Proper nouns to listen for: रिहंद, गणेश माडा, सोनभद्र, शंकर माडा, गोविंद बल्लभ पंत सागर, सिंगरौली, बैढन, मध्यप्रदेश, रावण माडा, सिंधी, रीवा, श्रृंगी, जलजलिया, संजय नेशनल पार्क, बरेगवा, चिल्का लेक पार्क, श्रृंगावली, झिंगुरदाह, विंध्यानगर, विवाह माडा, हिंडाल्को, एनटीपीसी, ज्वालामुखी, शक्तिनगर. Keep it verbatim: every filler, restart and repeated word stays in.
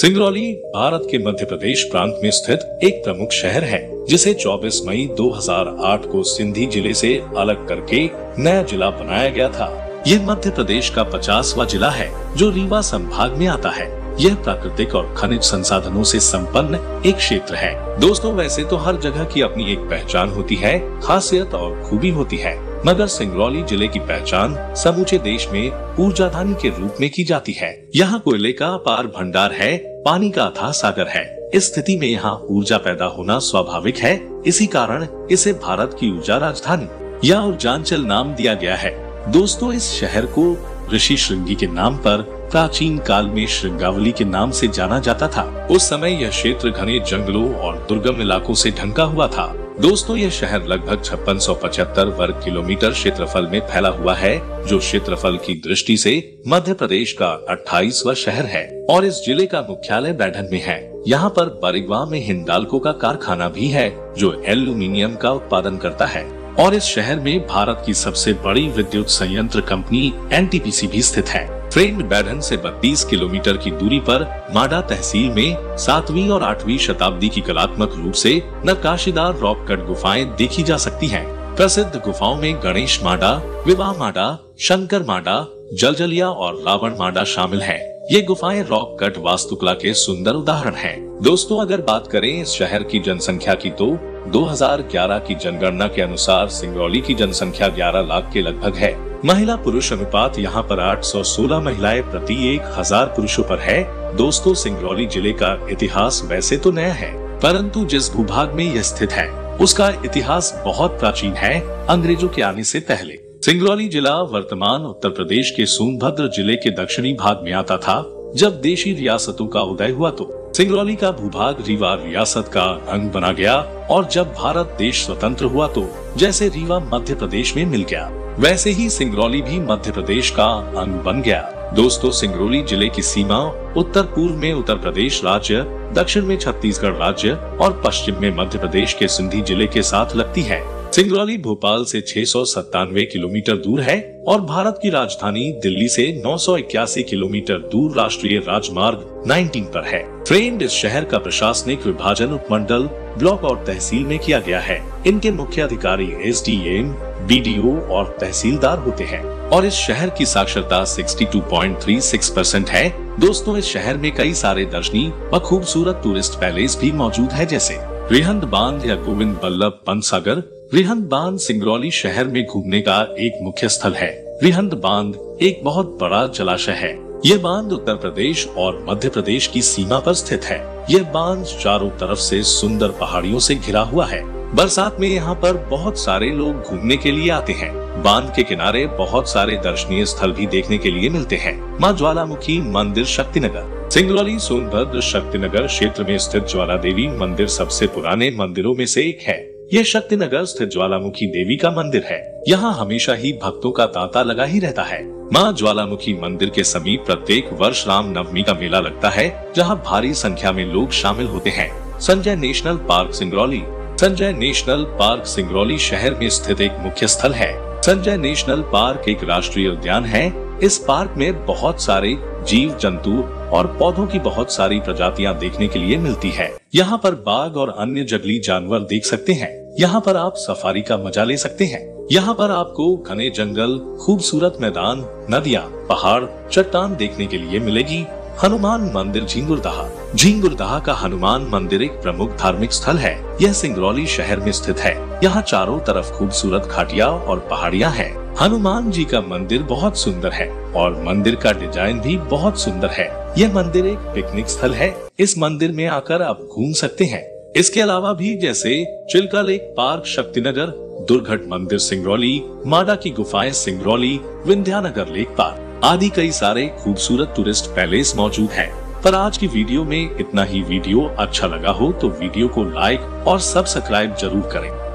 सिंगरौली भारत के मध्य प्रदेश प्रांत में स्थित एक प्रमुख शहर है, जिसे चौबीस मई दो हज़ार आठ को सिंधी जिले से अलग करके नया जिला बनाया गया था। यह मध्य प्रदेश का पचासवां जिला है, जो रीवा संभाग में आता है। यह प्राकृतिक और खनिज संसाधनों से संपन्न एक क्षेत्र है। दोस्तों, वैसे तो हर जगह की अपनी एक पहचान होती है, खासियत और खूबी होती है, मगर सिंगरौली जिले की पहचान समूचे देश में ऊर्जाधानी के रूप में की जाती है। यहाँ कोयले का अपार भंडार है, पानी का अथाह सागर है। इस स्थिति में यहाँ ऊर्जा पैदा होना स्वाभाविक है, इसी कारण इसे भारत की ऊर्जा राजधानी या ऊर्जांचल नाम दिया गया है। दोस्तों, इस शहर को ऋषि श्रृंगी के नाम पर प्राचीन काल में श्रृंगावली के नाम से जाना जाता था। उस समय यह क्षेत्र घने जंगलों और दुर्गम इलाकों से ढंका हुआ था। दोस्तों, यह शहर लगभग छप्पन सौ पचहत्तर वर्ग किलोमीटर क्षेत्रफल में फैला हुआ है, जो क्षेत्रफल की दृष्टि से मध्य प्रदेश का अट्ठाईसवां शहर है और इस जिले का मुख्यालय बैढन में है। यहाँ पर बरेगवा में हिंडाल्को का कारखाना भी है, जो एल्यूमिनियम का उत्पादन करता है और इस शहर में भारत की सबसे बड़ी विद्युत संयंत्र company N T P C भी स्थित है। ट्रेन बैढन से बत्तीस किलोमीटर की दूरी पर माडा तहसील में सातवीं और आठवीं शताब्दी की कलात्मक रूप से नक्काशीदार रॉक कट गुफाएं देखी जा सकती हैं। प्रसिद्ध गुफाओं में गणेश माडा, विवाह माडा, शंकर माडा, जलजलिया और रावण माडा शामिल है। ये गुफाएं रॉक कट वास्तुकला के सुंदर उदाहरण हैं। दोस्तों, अगर बात करें इस शहर की जनसंख्या की तो दो हज़ार ग्यारह की जनगणना के अनुसार सिंगरौली की जनसंख्या ग्यारह लाख के लगभग है। महिला पुरुष अनुपात यहाँ पर आठ सौ सोलह महिलाएं प्रति एक हज़ार पुरुषों पर है। दोस्तों, सिंगरौली जिले का इतिहास वैसे तो नया है, परंतु जिस भूभाग में यह स्थित है उसका इतिहास बहुत प्राचीन है, अंग्रेजों के आने से पहले। सिंगरौली जिला वर्तमान उत्तर प्रदेश के सोनभद्र जिले के दक्षिणी भाग में आता था, जब देशी रियासतों का उदय हुआ तो सिंगरौली का भूभाग रीवा रियासत का अंग बना गया और जब भारत देश स्वतंत्र हुआ तो जैसे रीवा मध्य प्रदेश में मिल गया, वैसे ही सिंगरौली भी मध्य प्रदेश का अंग बन गया। दोस्तों, सिंगरौली जिले की सीमा उत्तर पूर्व में उत्तर प्रदेश राज्य, दक्षिण में छत्तीसगढ़ राज्य और पश्चिम में मध्य प्रदेश के सिंधी जिले के साथ लगती है। सिंगरौली भोपाल से छह सौ सत्तानवे किलोमीटर दूर है और भारत की राजधानी दिल्ली से नौ सौ इक्यासी किलोमीटर दूर राष्ट्रीय राजमार्ग उन्नीस पर है। ट्रेन इस शहर का प्रशासनिक विभाजन उपमंडल, ब्लॉक और तहसील में किया गया है। इनके मुख्य अधिकारी S D M, B D O और तहसीलदार होते हैं और इस शहर की साक्षरता बासठ दशमलव तीन छह परसेंट है। दोस्तों, इस शहर में कई सारे दर्शनीय व खूबसूरत टूरिस्ट पैलेस भी मौजूद है, जैसे रिहंद बांध या गोविंद बल्लभ पंत सागर। रिहंद बांध सिंगरौली शहर में घूमने का एक मुख्य स्थल है। रिहंद बांध एक बहुत बड़ा जलाशय है। यह बांध उत्तर प्रदेश और मध्य प्रदेश की सीमा पर स्थित है। यह बांध चारों तरफ से सुंदर पहाड़ियों से घिरा हुआ है। बरसात में यहाँ पर बहुत सारे लोग घूमने के लिए आते हैं। बांध के किनारे बहुत सारे दर्शनीय स्थल भी देखने के लिए मिलते हैं। माँ ज्वालामुखी मंदिर शक्तिनगर। सिंगरौली सोनभद्र शक्तिनगर क्षेत्र में स्थित ज्वाला देवी मंदिर सबसे पुराने मंदिरों में से एक है। यह शक्तिनगर स्थित ज्वालामुखी देवी का मंदिर है। यहाँ हमेशा ही भक्तों का तांता लगा ही रहता है। माँ ज्वालामुखी मंदिर के समीप प्रत्येक वर्ष राम नवमी का मेला लगता है, जहाँ भारी संख्या में लोग शामिल होते हैं। संजय नेशनल पार्क सिंगरौली। संजय नेशनल पार्क सिंगरौली शहर में स्थित एक मुख्य स्थल है। संजय नेशनल पार्क एक राष्ट्रीय उद्यान है। इस पार्क में बहुत सारे जीव जंतु और पौधों की बहुत सारी प्रजातियां देखने के लिए मिलती है। यहाँ पर बाघ और अन्य जंगली जानवर देख सकते हैं। यहाँ पर आप सफारी का मजा ले सकते हैं। यहाँ पर आपको घने जंगल, खूबसूरत मैदान, नदियाँ, पहाड़, चट्टान देखने के लिए मिलेगी। हनुमान मंदिर झिंगुरदाह। झिंगुरदाह का हनुमान मंदिर एक प्रमुख धार्मिक स्थल है। यह सिंगरौली शहर में स्थित है। यहाँ चारों तरफ खूबसूरत घाटियाँ और पहाड़ियाँ हैं। हनुमान जी का मंदिर बहुत सुंदर है और मंदिर का डिजाइन भी बहुत सुंदर है। यह मंदिर एक पिकनिक स्थल है। इस मंदिर में आकर आप घूम सकते हैं। इसके अलावा भी जैसे चिल्का लेक पार्क शक्तिनगर, दुर्घट मंदिर सिंगरौली, माडा की गुफाएं सिंगरौली, विंध्यानगर लेक पार्क आदि कई सारे खूबसूरत टूरिस्ट पैलेस मौजूद हैं। पर आज की वीडियो में इतना ही। वीडियो अच्छा लगा हो तो वीडियो को लाइक और सब्सक्राइब जरूर करें।